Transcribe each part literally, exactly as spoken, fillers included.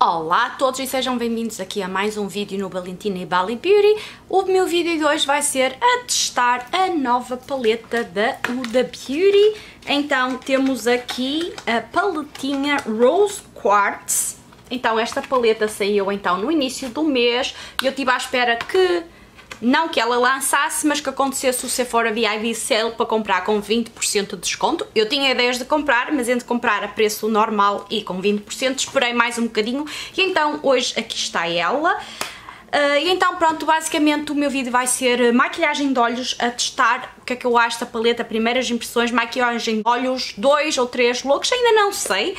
Olá a todos e sejam bem-vindos aqui a mais um vídeo no Valentina e Bali Beauty. O meu vídeo de hoje vai ser a testar a nova paleta da Huda Beauty. Então temos aqui a paletinha Rose Quartz. Então esta paleta saiu então no início do mês e eu estive à espera que... não que ela lançasse, mas que acontecesse o Sephora V I P Sale para comprar com vinte por cento de desconto. Eu tinha ideias de comprar, mas entre comprar a preço normal e com vinte por cento esperei mais um bocadinho. E então hoje aqui está ela. Uh, e então pronto, basicamente o meu vídeo vai ser maquilhagem de olhos, a testar o que é que eu acho da paleta, primeiras impressões, maquilhagem de olhos, dois ou três looks, ainda não sei.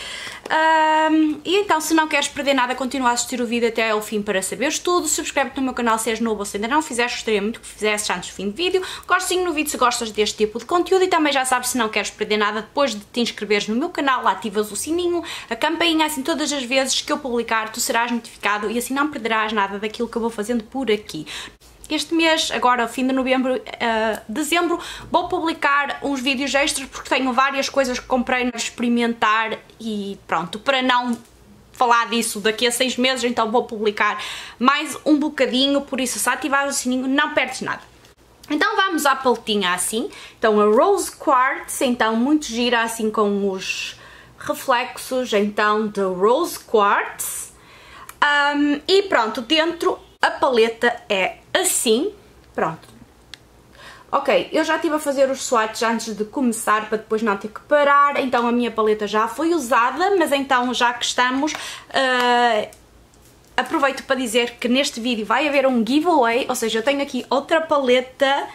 Um, e então, se não queres perder nada, continua a assistir o vídeo até ao fim para saberes tudo. Subscreve-te no meu canal se és novo ou se ainda não fizeste, gostaria muito que fizesse antes do fim do vídeo. Gostinho no vídeo se gostas deste tipo de conteúdo e também já sabes, se não queres perder nada, depois de te inscreveres no meu canal, ativas o sininho, a campainha, assim todas as vezes que eu publicar tu serás notificado e assim não perderás nada daquilo que eu vou fazendo por aqui. Este mês, agora fim de novembro, uh, dezembro, vou publicar uns vídeos extras porque tenho várias coisas que comprei para experimentar e pronto, para não falar disso daqui a seis meses, então vou publicar mais um bocadinho, por isso se ativar o sininho não perdes nada. Então vamos à paletinha assim, então a Rose Quartz, então muito gira assim com os reflexos, então da Rose Quartz, um, e pronto, dentro a paleta é assim, pronto. Ok, eu já estive a fazer os swatches antes de começar para depois não ter que parar, então a minha paleta já foi usada, mas então já que estamos, uh, aproveito para dizer que neste vídeo vai haver um giveaway, ou seja, eu tenho aqui outra paleta,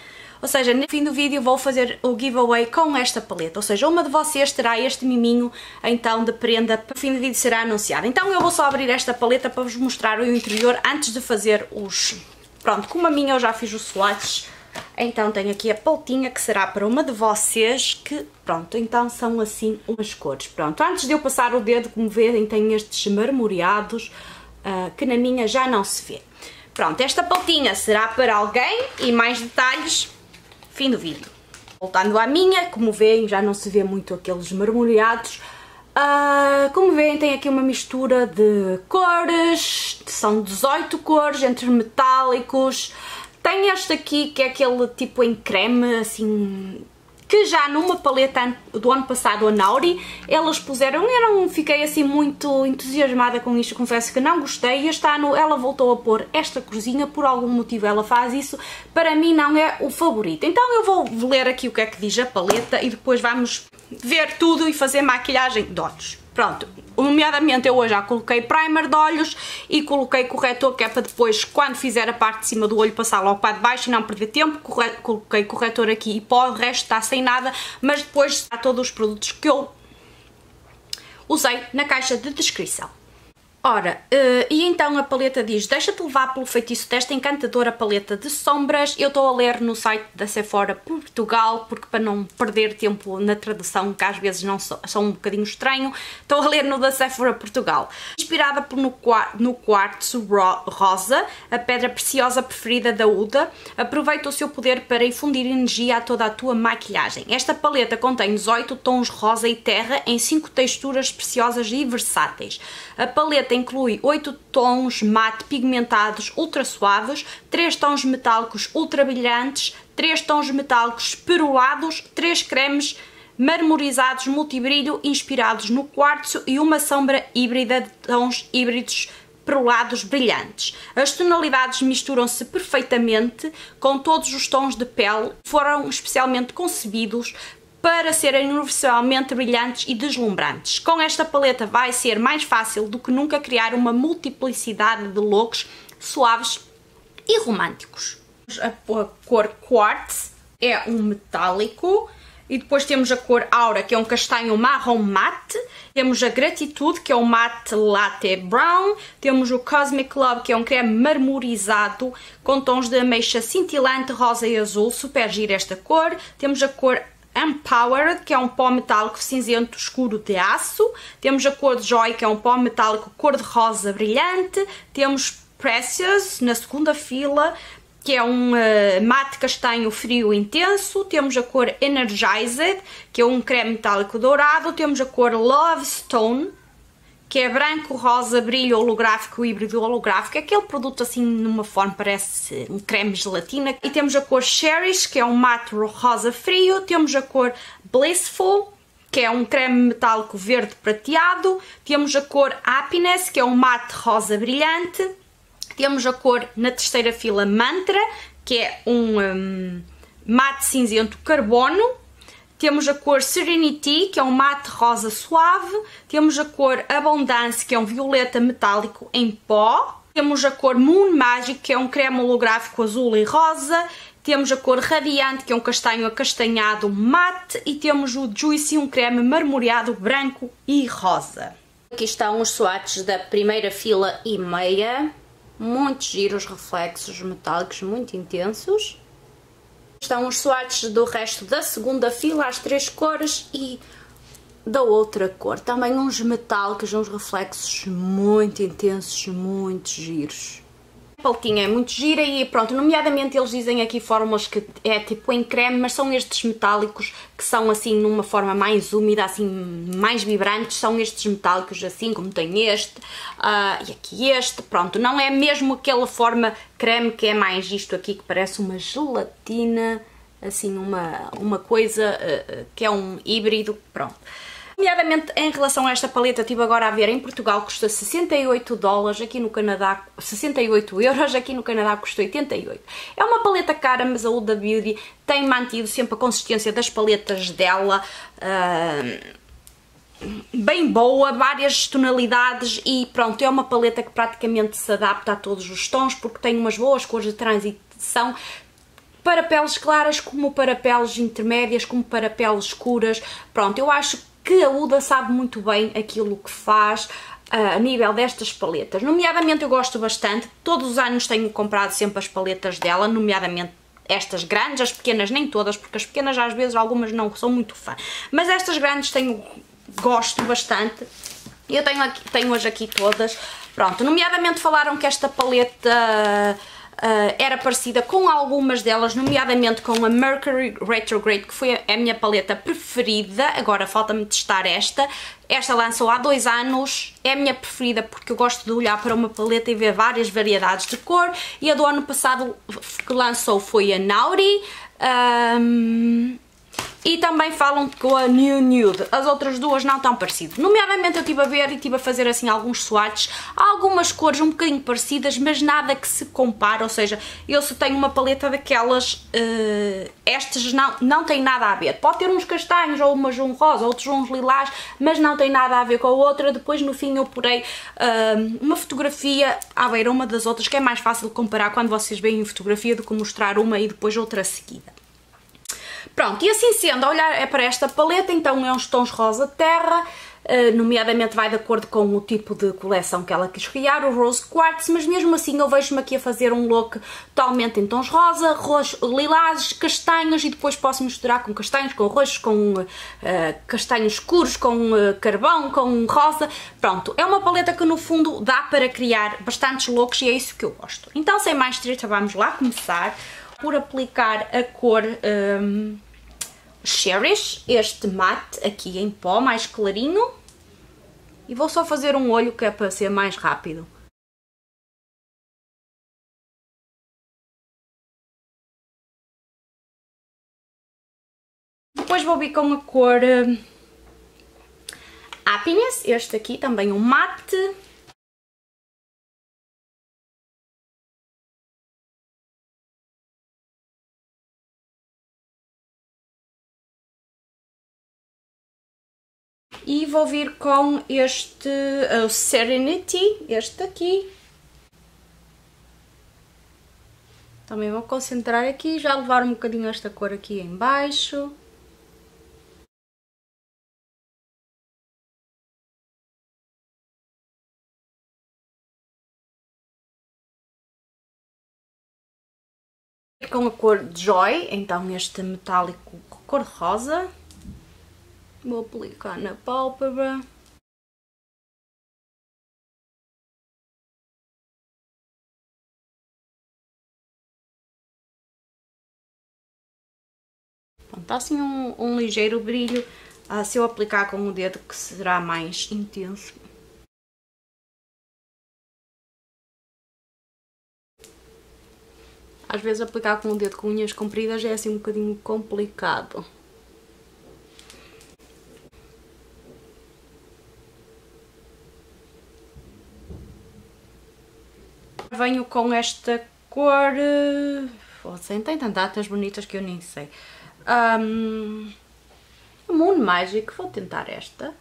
ou seja, no fim do vídeo vou fazer o giveaway com esta paleta, ou seja, uma de vocês terá este miminho, então de prenda, para o fim do vídeo será anunciado. Então eu vou só abrir esta paleta para vos mostrar o interior antes de fazer os... Pronto, como a minha eu já fiz os swatches, então tenho aqui a paletinha que será para uma de vocês que... Pronto, então são assim umas cores. Pronto, antes de eu passar o dedo, como verem, tem estes marmoreados uh, que na minha já não se vê. Pronto, esta paletinha será para alguém e mais detalhes... fim do vídeo. Voltando à minha, como veem, já não se vê muito aqueles marmoreados. Uh, como veem, tem aqui uma mistura de cores, são dezoito cores entre metálicos. Tem este aqui que é aquele tipo em creme, assim, que já numa paleta do ano passado, a Nauri, elas puseram. Eu não fiquei assim muito entusiasmada com isto, confesso que não gostei. Este ano ela voltou a pôr esta corzinha, por algum motivo ela faz isso, para mim não é o favorito. Então eu vou ler aqui o que é que diz a paleta e depois vamos ver tudo e fazer maquilhagem de olhos. Pronto, nomeadamente eu hoje já coloquei primer de olhos e coloquei corretor, que é para depois, quando fizer a parte de cima do olho, passar logo para de baixo e não perder tempo. Corre- coloquei corretor aqui e pó, o resto está sem nada, mas depois está todos os produtos que eu usei na caixa de descrição. Ora, uh, e então a paleta diz: deixa-te levar pelo feitiço desta encantadora paleta de sombras. Eu estou a ler no site da Sephora Portugal, porque para não perder tempo na tradução, que às vezes não so, são um bocadinho estranho, estou a ler no da Sephora Portugal. Inspirada por no, no quartzo ro, rosa, a pedra preciosa preferida da Huda, aproveita o seu poder para infundir energia a toda a tua maquilhagem. Esta paleta contém dezoito tons rosa e terra em cinco texturas preciosas e versáteis. A paleta inclui oito tons mate pigmentados ultra suaves, três tons metálicos ultra brilhantes, três tons metálicos perolados, três cremes marmorizados multibrilho inspirados no quartzo e uma sombra híbrida de tons híbridos perolados brilhantes. As tonalidades misturam-se perfeitamente com todos os tons de pele, foram especialmente concebidos para serem universalmente brilhantes e deslumbrantes. Com esta paleta vai ser mais fácil do que nunca criar uma multiplicidade de looks suaves e românticos. A cor Quartz é um metálico e depois temos a cor Aura, que é um castanho marrom mate, temos a Gratitude, que é um mate latte brown, temos o Cosmic Love, que é um creme marmorizado com tons de ameixa cintilante, rosa e azul, super gira esta cor, temos a cor Empowered, que é um pó metálico cinzento escuro de aço, temos a cor de Joy, que é um pó metálico cor-de-rosa brilhante, temos Precious, na segunda fila, que é um uh, mate castanho frio intenso, temos a cor Energized, que é um creme metálico dourado, temos a cor Love Stone, que é branco, rosa, brilho holográfico, híbrido holográfico, aquele produto assim numa forma parece um creme gelatina. E temos a cor Cherish, que é um matte rosa frio, temos a cor Blissful, que é um creme metálico verde prateado, temos a cor Happiness, que é um matte rosa brilhante, temos a cor na terceira fila Mantra, que é um, um matte cinzento carbono, temos a cor Serenity, que é um matte rosa suave, temos a cor Abundance, que é um violeta metálico em pó, temos a cor Moon Magic, que é um creme holográfico azul e rosa, temos a cor Radiante, que é um castanho acastanhado mate, e temos o Juicy, um creme marmoreado branco e rosa. Aqui estão os swatches da primeira fila e meia, muitos giros, reflexos metálicos muito intensos. Estão os swatches do resto da segunda fila, as três cores e da outra cor. Também uns metálicos, uns reflexos muito intensos, muito giros. A paletinha é muito gira e pronto, nomeadamente eles dizem aqui fórmulas que é tipo em creme, mas são estes metálicos que são assim numa forma mais úmida, assim mais vibrantes, são estes metálicos assim como tem este uh, e aqui este, pronto, não é mesmo aquela forma creme que é mais isto aqui que parece uma gelatina, assim uma, uma coisa uh, uh, que é um híbrido, pronto. Nomeadamente em relação a esta paleta, estive agora a ver, em Portugal custa sessenta e oito dólares, aqui no Canadá, sessenta e oito euros, aqui no Canadá custa oitenta e oito. É uma paleta cara, mas a Huda Beauty tem mantido sempre a consistência das paletas dela, uh, bem boa, várias tonalidades e pronto, é uma paleta que praticamente se adapta a todos os tons, porque tem umas boas cores de transição, para peles claras, como para peles intermédias, como para peles escuras, pronto, eu acho que que a Huda sabe muito bem aquilo que faz uh, a nível destas paletas. Nomeadamente eu gosto bastante, todos os anos tenho comprado sempre as paletas dela, nomeadamente estas grandes, as pequenas nem todas, porque as pequenas às vezes algumas não sou muito fã, mas estas grandes tenho, gosto bastante. Eu tenho, aqui, tenho as aqui todas, pronto, nomeadamente falaram que esta paleta Uh, era parecida com algumas delas, nomeadamente com a Mercury Retrograde, que foi a minha paleta preferida. Agora falta-me testar esta. Esta lançou há dois anos, é a minha preferida porque eu gosto de olhar para uma paleta e ver várias variedades de cor. E a do ano passado que lançou foi a Nauri. Um... E também falam com a New Nude, as outras duas não tão parecidas. Nomeadamente eu estive a ver e estive a fazer assim alguns swatches, algumas cores um bocadinho parecidas, mas nada que se compare, ou seja, eu se tenho uma paleta daquelas, uh, estas não, não têm nada a ver. Pode ter uns castanhos, ou umas um rosa, outros uns lilás, mas não tem nada a ver com a outra. Depois no fim eu porei uh, uma fotografia à beira uma das outras, que é mais fácil de comparar quando vocês veem fotografia do que mostrar uma e depois outra seguida. Pronto, e assim sendo, a olhar é para esta paleta, então é uns tons rosa terra, nomeadamente vai de acordo com o tipo de coleção que ela quis criar, o Rose Quartz, mas mesmo assim eu vejo-me aqui a fazer um look totalmente em tons rosa, roxo, lilás, castanhos, e depois posso misturar com castanhos, com roxos, com uh, castanhos escuros, com uh, carvão, com rosa, pronto, é uma paleta que no fundo dá para criar bastantes looks e é isso que eu gosto. Então sem mais treta, vamos lá começar por aplicar a cor um, Cherish, este matte aqui em pó, mais clarinho. E vou só fazer um olho que é para ser mais rápido. Depois vou vir com a cor um, Happiness, este aqui também um matte. E vou vir com este uh, Serenity, este aqui. Também vou concentrar aqui, já levar um bocadinho esta cor aqui em baixo. Com a cor Joy, então este metálico cor rosa. Vou aplicar na pálpebra. Pronto, está assim um, um ligeiro brilho, ah, se eu aplicar com o dedo que será mais intenso. Às vezes aplicar com o dedo com unhas compridas é assim um bocadinho complicado. Venho com esta cor, vocês têm tantas bonitas que eu nem sei. Um, Moon Magic, vou tentar esta.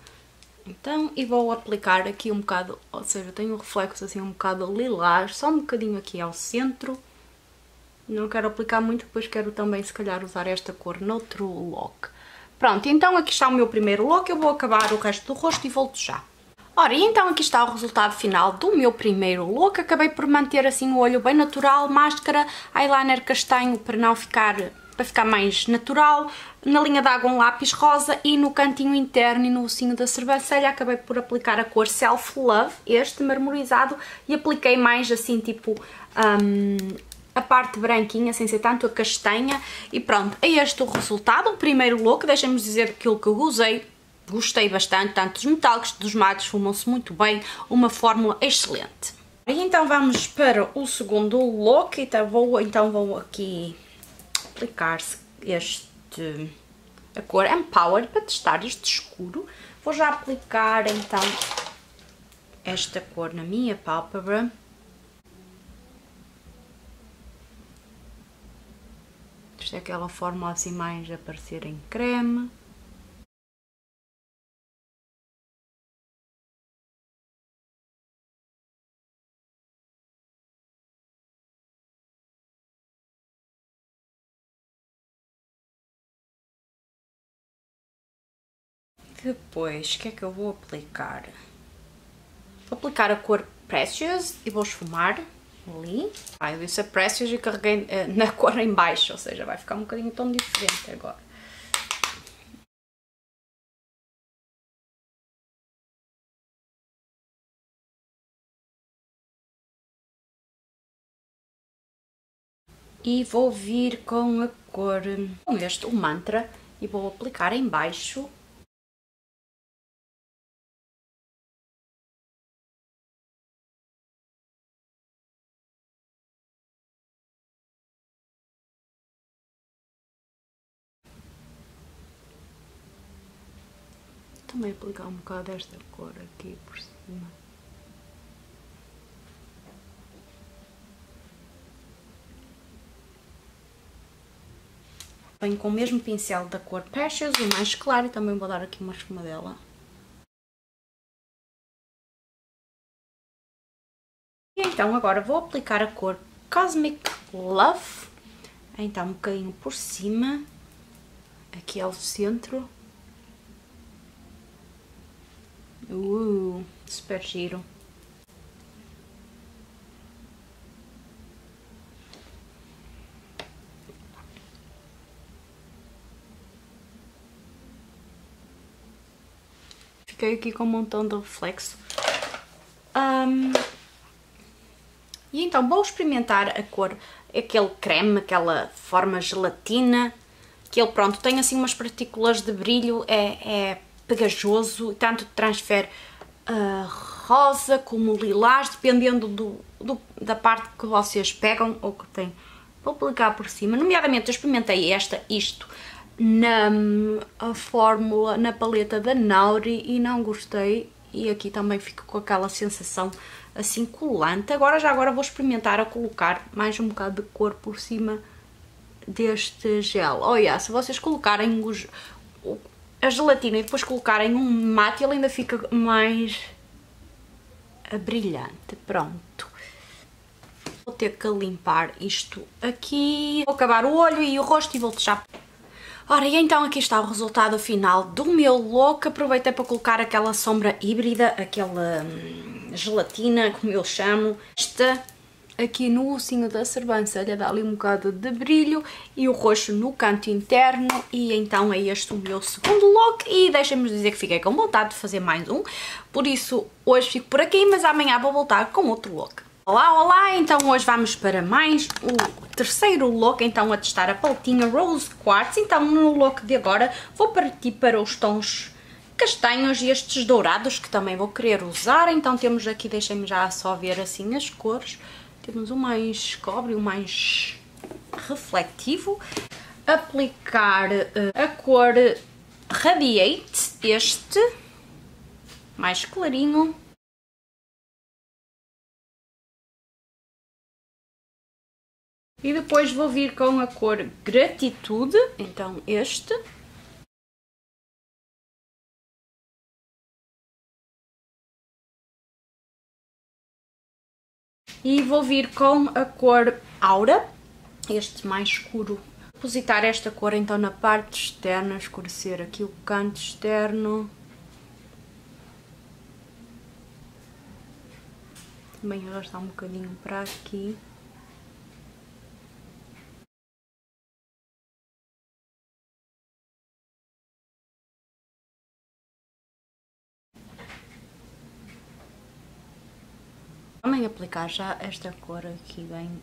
Então, e vou aplicar aqui um bocado, ou seja, tenho um reflexo assim um bocado lilás, só um bocadinho aqui ao centro. Não quero aplicar muito, depois quero também se calhar usar esta cor noutro look. Pronto, então aqui está o meu primeiro look, eu vou acabar o resto do rosto e volto já. Ora, e então aqui está o resultado final do meu primeiro look. Acabei por manter assim o olho bem natural, máscara, eyeliner castanho para não ficar, para ficar mais natural, na linha d'água um lápis rosa e no cantinho interno e no ossinho da sobrancelha acabei por aplicar a cor Self Love, este marmorizado, e apliquei mais assim tipo... Um, a parte branquinha, sem ser tanto a castanha, e pronto, é este o resultado, o primeiro look. Deixem-me dizer aquilo que eu usei, gostei bastante, tanto dos metálicos, dos mates, fumam-se muito bem, uma fórmula excelente. E então vamos para o segundo look, então vou, então vou aqui aplicar este, a cor Empower, para testar este escuro. Vou já aplicar então esta cor na minha pálpebra. Isto é aquela fórmula assim mais aparecer em creme. Depois, o que é que eu vou aplicar? Vou aplicar a cor Precious e vou esfumar. Ali. Ah, eu disse a Precious e carreguei uh, na cor em baixo, ou seja, vai ficar um bocadinho tão diferente agora. E vou vir com a cor, com este, o Mantra, e vou aplicar em baixo. Também aplicar um bocado desta cor aqui por cima. Venho com o mesmo pincel da cor Precious, o mais claro, e também vou dar aqui uma esfumadela. E então agora vou aplicar a cor Cosmic Love, então um bocadinho por cima, aqui ao centro. Uh, super giro. Fiquei aqui com um montão de reflexo. Um, e então vou experimentar a cor, aquele creme, aquela forma gelatina, que ele pronto, tem assim umas partículas de brilho, é... é pegajoso, tanto transfere uh, rosa como lilás, dependendo do, do, da parte que vocês pegam ou que têm. Vou aplicar por cima, nomeadamente eu experimentei esta, isto, na a fórmula, na paleta da Nauri e não gostei, e aqui também fico com aquela sensação assim colante. Agora já agora vou experimentar a colocar mais um bocado de cor por cima deste gel. Olha, se vocês colocarem os... a gelatina e depois colocarem um mate, ele ainda fica mais brilhante. Pronto. Vou ter que limpar isto aqui. Vou acabar o olho e o rosto e volto já. Ora, e então aqui está o resultado final do meu look. Aproveitei para colocar aquela sombra híbrida, aquela hum, gelatina, como eu chamo. Esta aqui no ursinho da sobrancelha dá ali um bocado de brilho e o roxo no canto interno, e então é este o meu segundo look, e deixem-me dizer que fiquei com vontade de fazer mais um, por isso hoje fico por aqui, mas amanhã vou voltar com outro look. Olá, olá, então hoje vamos para mais o terceiro look, então a testar a paletinha Rose Quartz. Então no look de agora vou partir para os tons castanhos e estes dourados que também vou querer usar. Então temos aqui, deixem-me já só ver assim as cores. Temos o mais cobre, o mais refletivo. Aplicar a cor Radiate, este, mais clarinho. E depois vou vir com a cor Gratitude, então este. E vou vir com a cor Aura, este mais escuro. Depositar esta cor então na parte externa, escurecer aqui o canto externo. Também arrastar um bocadinho para aqui. Também aplicar já esta cor aqui bem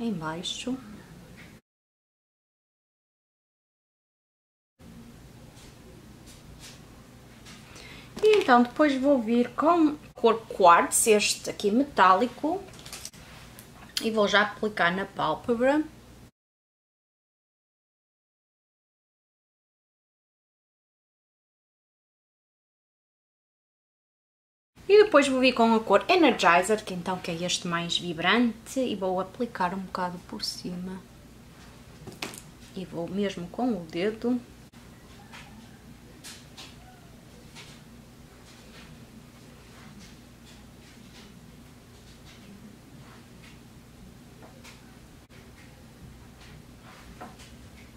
em baixo. E então depois vou vir com a cor Quartz, este aqui metálico, e vou já aplicar na pálpebra. E depois vou vir com a cor Energizer, que então que é este mais vibrante, e vou aplicar um bocado por cima. E vou mesmo com o dedo.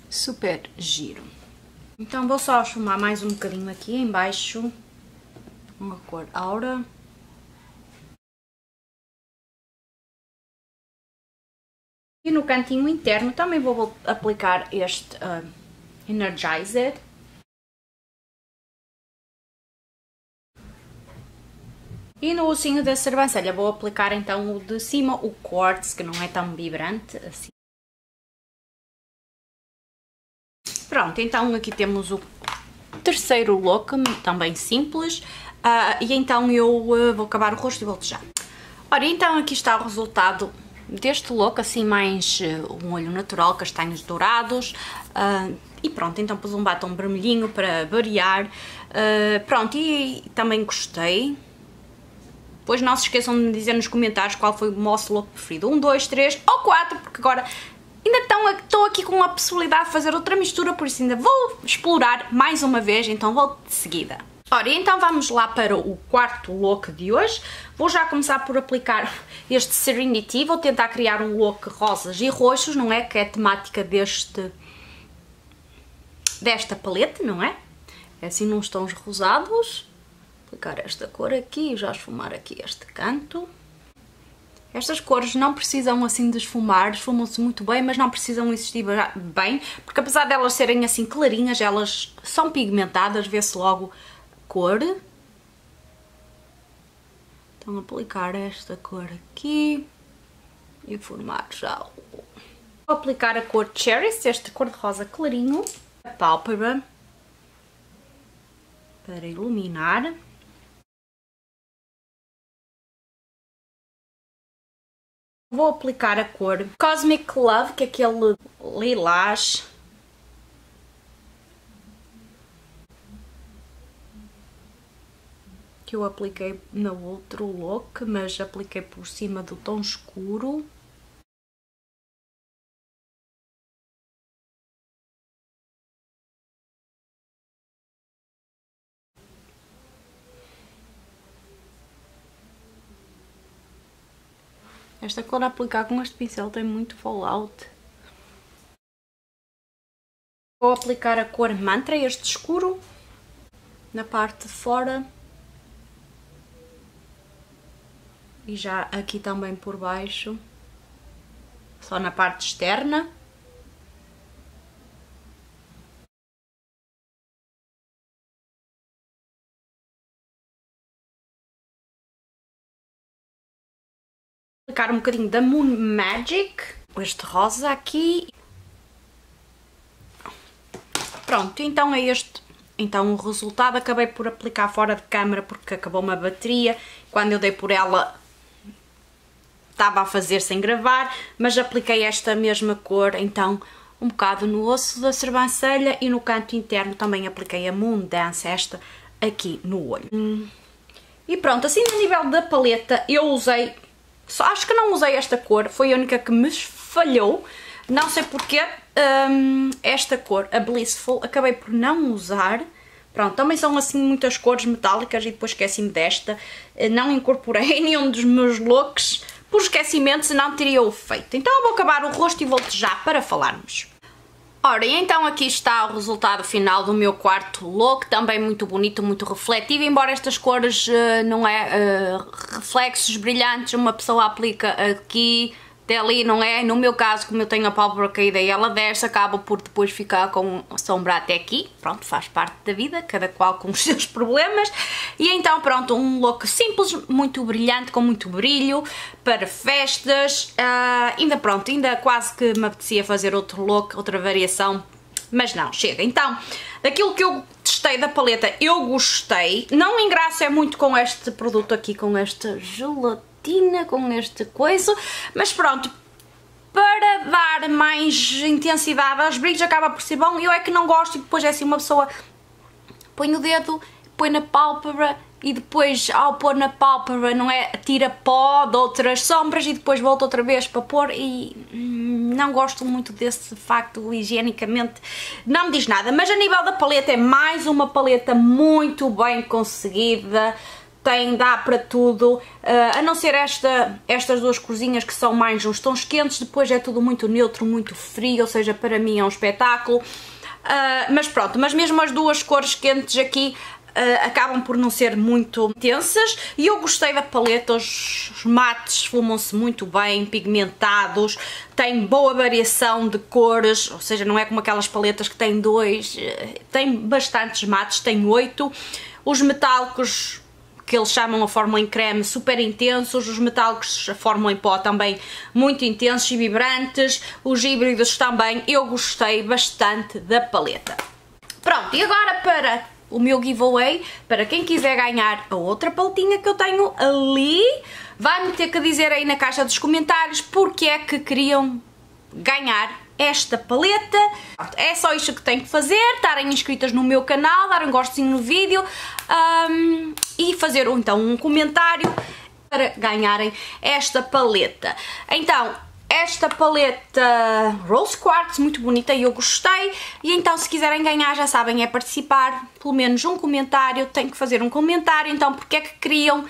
Super giro. Então vou só esfumar mais um bocadinho aqui em baixo. Uma cor Aura. E no cantinho interno também vou aplicar este uh, Energizer. E no ossinho da sobrancelha vou aplicar então o de cima, o Quartz, que não é tão vibrante assim. Pronto, então aqui temos o terceiro look, também simples. Uh, e então eu uh, vou acabar o rosto e volto já. Ora, então aqui está o resultado deste look, assim mais uh, um olho natural, castanhos dourados. Uh, e pronto, então pus um batom vermelhinho para variar. Uh, pronto, e, e também gostei. Depois não se esqueçam de me dizer nos comentários qual foi o vosso look preferido. Um, dois, três ou quatro, porque agora ainda estão, estou aqui com a possibilidade de fazer outra mistura, por isso ainda vou explorar mais uma vez, então volto de seguida. Ora, então vamos lá para o quarto look de hoje. Vou já começar por aplicar este Serenity. Vou tentar criar um look rosas e roxos, não é? Que é a temática deste, desta paleta, não é? É assim nos tons rosados. Vou aplicar esta cor aqui e já esfumar aqui este canto. Estas cores não precisam assim de esfumar, esfumam-se muito bem, mas não precisam existir bem, porque apesar de elas serem assim clarinhas, elas são pigmentadas, vê-se logo cor. Então aplicar esta cor aqui e formar já o... Vou aplicar a cor Cherries, este cor-de-rosa clarinho, a pálpebra, para iluminar. Vou aplicar a cor Cosmic Love, que é aquele lilás. Que eu apliquei no outro look, mas apliquei por cima do tom escuro. Esta cor a aplicar com este pincel tem muito fallout. Vou aplicar a cor Mantra, este escuro, na parte de fora. E já aqui também por baixo, só na parte externa. Vou aplicar um bocadinho da Moon Magic, este rosa aqui. Pronto, então é este. Então o resultado acabei por aplicar fora de câmera porque acabou uma bateria. Quando eu dei por ela... estava a fazer sem gravar, mas apliquei esta mesma cor, então, um bocado no osso da sobrancelha e no canto interno também apliquei a Moon Dance, esta aqui no olho. Hum. E pronto, assim a nível da paleta eu usei, só, acho que não usei esta cor, foi a única que me falhou, não sei porquê, hum, esta cor, a Blissful, acabei por não usar. Pronto, também são assim muitas cores metálicas e depois esqueci-me desta, não incorporei em nenhum dos meus looks, por esquecimento, senão teria o feito. Então eu vou acabar o rosto e volto já para falarmos. Ora, e então aqui está o resultado final do meu quarto look, também muito bonito, muito refletivo, embora estas cores não é reflexos brilhantes, uma pessoa aplica aqui... Até ali, não é? No meu caso, como eu tenho a pálpebra caída e ela desce, acaba por depois ficar com sombra até aqui. Pronto, faz parte da vida, cada qual com os seus problemas. E então, pronto, um look simples, muito brilhante, com muito brilho, para festas. Uh, ainda pronto, ainda quase que me apetecia fazer outro look, outra variação, mas não, chega. Então, daquilo que eu testei da paleta, eu gostei. Não me engraço é muito com este produto aqui, com este gelatina, com este coisa, mas pronto, para dar mais intensidade aos brilhos acaba por ser bom. Eu é que não gosto e depois é assim, uma pessoa põe o dedo, põe na pálpebra e depois ao pôr na pálpebra, não é, tira pó de outras sombras e depois volta outra vez para pôr e hum, não gosto muito desse facto, higienicamente não me diz nada. Mas a nível da paleta é mais uma paleta muito bem conseguida. Tem, dá para tudo, uh, a não ser esta, estas duas corzinhas que são mais uns tons quentes, depois é tudo muito neutro, muito frio, ou seja, para mim é um espetáculo, uh, mas pronto, mas mesmo as duas cores quentes aqui uh, acabam por não ser muito intensas, e eu gostei da paleta, os, os mates esfumam-se muito bem, pigmentados, tem boa variação de cores, ou seja, não é como aquelas paletas que têm dois, uh, tem bastantes mates, tem oito, os metálicos... que eles chamam a fórmula em creme, super intensos, os metálicos a fórmula em pó também muito intensos e vibrantes, os híbridos também, eu gostei bastante da paleta. Pronto, e agora para o meu giveaway, para quem quiser ganhar a outra paletinha que eu tenho ali, vai-me ter que dizer aí na caixa dos comentários porque é que queriam ganhar esta paleta. É só isto que tenho que fazer, estarem inscritas no meu canal, dar um gostozinho no vídeo um, e fazer então um comentário para ganharem esta paleta. Então, esta paleta Rose Quartz, muito bonita e eu gostei, e então se quiserem ganhar já sabem, é participar, pelo menos um comentário, tenho que fazer um comentário, então porque é que queriam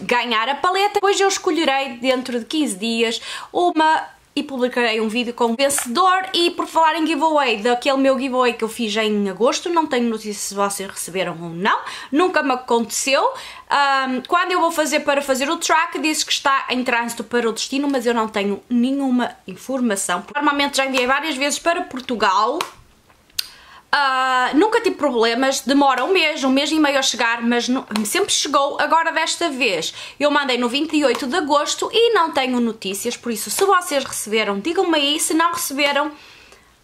ganhar a paleta. Depois eu escolherei dentro de quinze dias uma... e publicarei um vídeo com o vencedor. E por falar em giveaway, daquele meu giveaway que eu fiz em agosto, não tenho notícias se vocês receberam ou não, nunca me aconteceu. Um, quando eu vou fazer para fazer o track, disse que está em trânsito para o destino, mas eu não tenho nenhuma informação. Normalmente já enviei várias vezes para Portugal, uh, nunca tive problemas, demora um mês, um mês e meio a chegar, mas não, sempre chegou. Agora desta vez eu mandei no vinte e oito de agosto e não tenho notícias, por isso se vocês receberam digam-me aí, se não receberam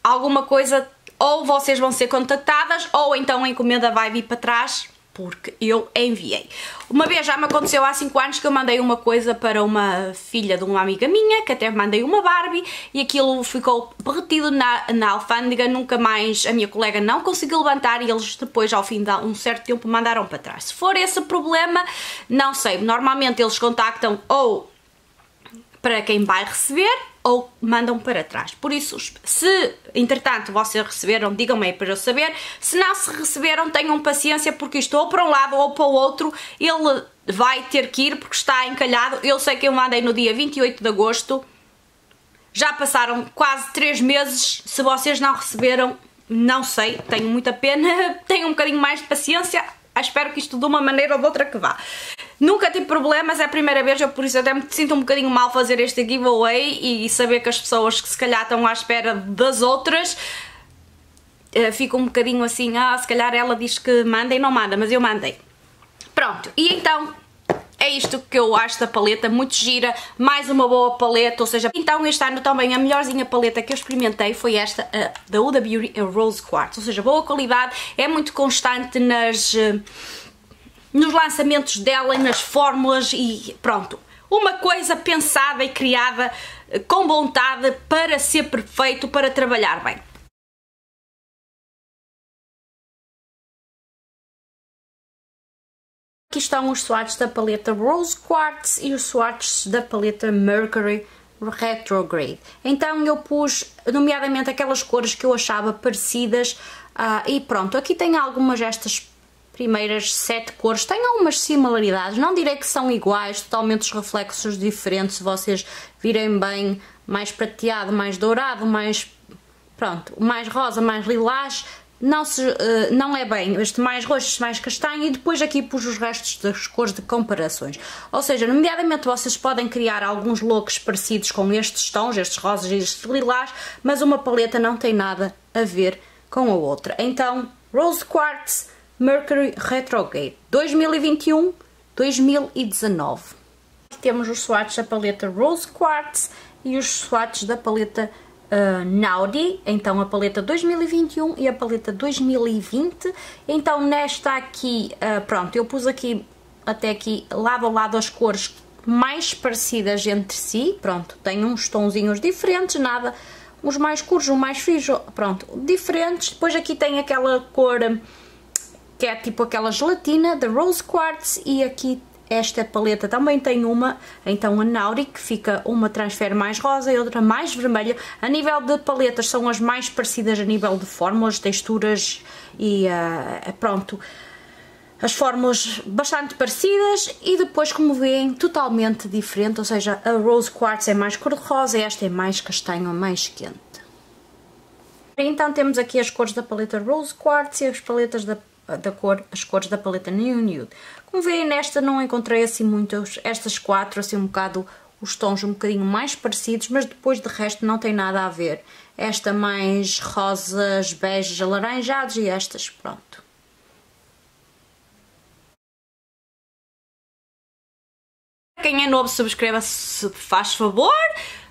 alguma coisa ou vocês vão ser contactadas ou então a encomenda vai vir para trás porque eu enviei. Uma vez já me aconteceu há cinco anos que eu mandei uma coisa para uma filha de uma amiga minha, que até mandei uma Barbie, e aquilo ficou retido na, na alfândega, nunca mais a minha colega não conseguiu levantar e eles depois, ao fim de um certo tempo, mandaram para trás. Se for esse problema, não sei, normalmente eles contactam ou para quem vai receber ou mandam para trás. Por isso, se entretanto vocês receberam, digam-me aí para eu saber. Se não se receberam, tenham paciência porque isto ou para um lado ou para o outro, ele vai ter que ir porque está encalhado. Eu sei que eu mandei no dia vinte e oito de agosto, já passaram quase três meses, se vocês não receberam, não sei, tenho muita pena, tenham um bocadinho mais de paciência. Espero que isto de uma maneira ou de outra que vá. Nunca tive problemas, é a primeira vez, eu por isso até me sinto um bocadinho mal fazer este giveaway e saber que as pessoas que se calhar estão à espera das outras ficam um bocadinho assim, ah, se calhar ela diz que manda e não manda, mas eu mandei. Pronto, e então é isto que eu acho da paleta, muito gira, mais uma boa paleta, ou seja, então este ano também a melhorzinha paleta que eu experimentei foi esta, a, da Huda Beauty, a Rose Quartz, ou seja, boa qualidade, é muito constante nas, nos lançamentos dela e nas fórmulas e pronto. Uma coisa pensada e criada com vontade para ser perfeito, para trabalhar bem. Aqui estão os swatches da paleta Rose Quartz e os swatches da paleta Mercury Retrograde. Então eu pus nomeadamente aquelas cores que eu achava parecidas uh, e pronto, aqui tem algumas destas primeiras sete cores, têm algumas similaridades, não direi que são iguais, totalmente os reflexos diferentes, se vocês virem bem, mais prateado, mais dourado, mais, pronto, mais rosa, mais lilás, não, se, uh, não é bem, este mais roxo, este mais castanho, e depois aqui pus os restos das cores de comparações, ou seja, nomeadamente vocês podem criar alguns looks parecidos com estes tons, estes rosas e estes lilás, mas uma paleta não tem nada a ver com a outra. Então, Rose Quartz, Mercury Retrograde dois mil e vinte e um a dois mil e dezanove. Aqui temos os swatches da paleta Rose Quartz e os swatches da paleta uh, Nauri, então a paleta dois mil e vinte e um e a paleta dois mil e vinte. Então nesta aqui, uh, pronto, eu pus aqui até aqui lado a lado as cores mais parecidas entre si, pronto, tem uns tonzinhos diferentes, nada, uns mais escuros, uns mais frios, pronto, diferentes. Depois aqui tem aquela cor que é tipo aquela gelatina da Rose Quartz, e aqui esta paleta também tem uma, então a Nauri, que fica uma transfer mais rosa e outra mais vermelha. A nível de paletas são as mais parecidas a nível de fórmulas, texturas e uh, pronto, as fórmulas bastante parecidas, e depois, como veem, totalmente diferente, ou seja, a Rose Quartz é mais cor-de-rosa e esta é mais castanho, mais quente. Então temos aqui as cores da paleta Rose Quartz e as paletas da Da cor, as cores da paleta New Nude. Como veem, nesta não encontrei assim muitos, estas quatro, assim um bocado, os tons um bocadinho mais parecidos, mas depois de resto não tem nada a ver. Esta mais rosas, beijos, alaranjados e estas, pronto. Quem é novo, subscreva-se, faz favor.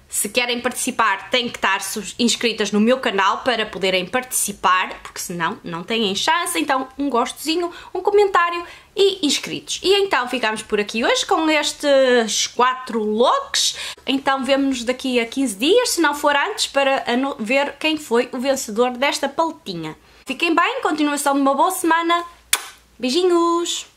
Se querem participar, têm que estar inscritas no meu canal para poderem participar, porque senão não têm chance. Então um gostozinho, um comentário e inscritos. E então ficamos por aqui hoje com estes quatro looks. Então vemo-nos daqui a quinze dias, se não for antes, para ver quem foi o vencedor desta paletinha. Fiquem bem, continuação de uma boa semana. Beijinhos!